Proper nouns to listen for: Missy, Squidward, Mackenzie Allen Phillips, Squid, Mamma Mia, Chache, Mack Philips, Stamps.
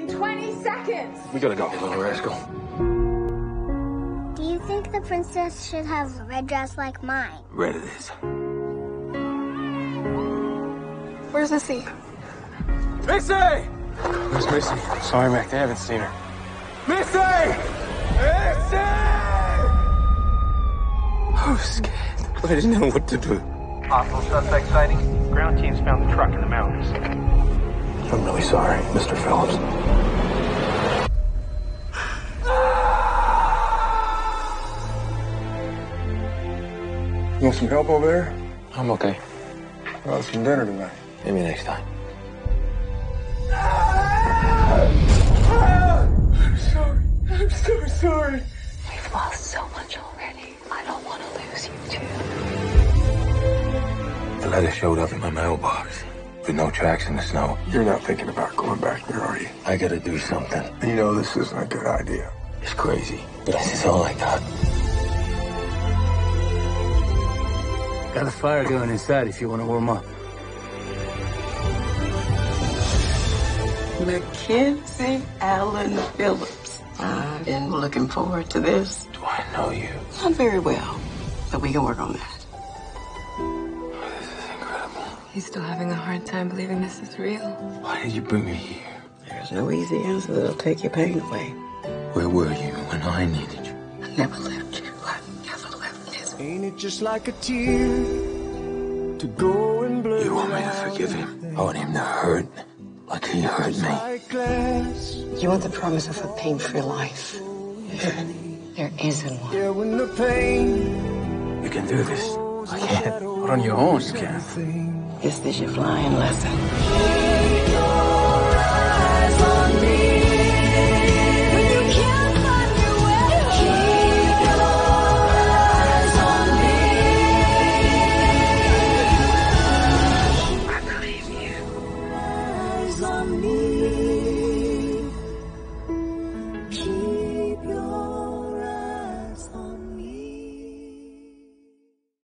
in 20 seconds. We gotta go, you little rascal. Do you think the princess should have a red dress like mine? Red it is. Where's Missy? Missy! Where's Missy? Sorry, Mac, they haven't seen her. Missy! Missy! I was scared. I didn't know what to do. Possible suspect sighting. Ground teams found the truck in the mountains. I'm really sorry, Mr. Phillips. You want some help over there? I'm okay. I'll have some dinner tonight. Maybe next time. I'm sorry. I'm so sorry. We've lost so much already. I don't want to lose you too. The letter showed up in my mailbox. With no tracks in the snow. You're not thinking about going back there, are you? I gotta do something. You know this isn't a good idea. It's crazy, but this is all I got. Got a fire going inside if you want to warm up. Mackenzie Allen Phillips. I've been looking forward to this. Do I know you? Not very well, but we can work on that. He's still having a hard time believing this is real. Why did you bring me here? There's no easy answer that'll take your pain away. Where were you when I needed you? I never left you. I never left this. Ain't it just like a tear to go and blow? You want me to forgive him? I want him to hurt like he hurt me. You want the promise of a pain-free life. Yeah. There isn't one. You can do this. I can't. But on your own, you can't. Is this your flying lesson?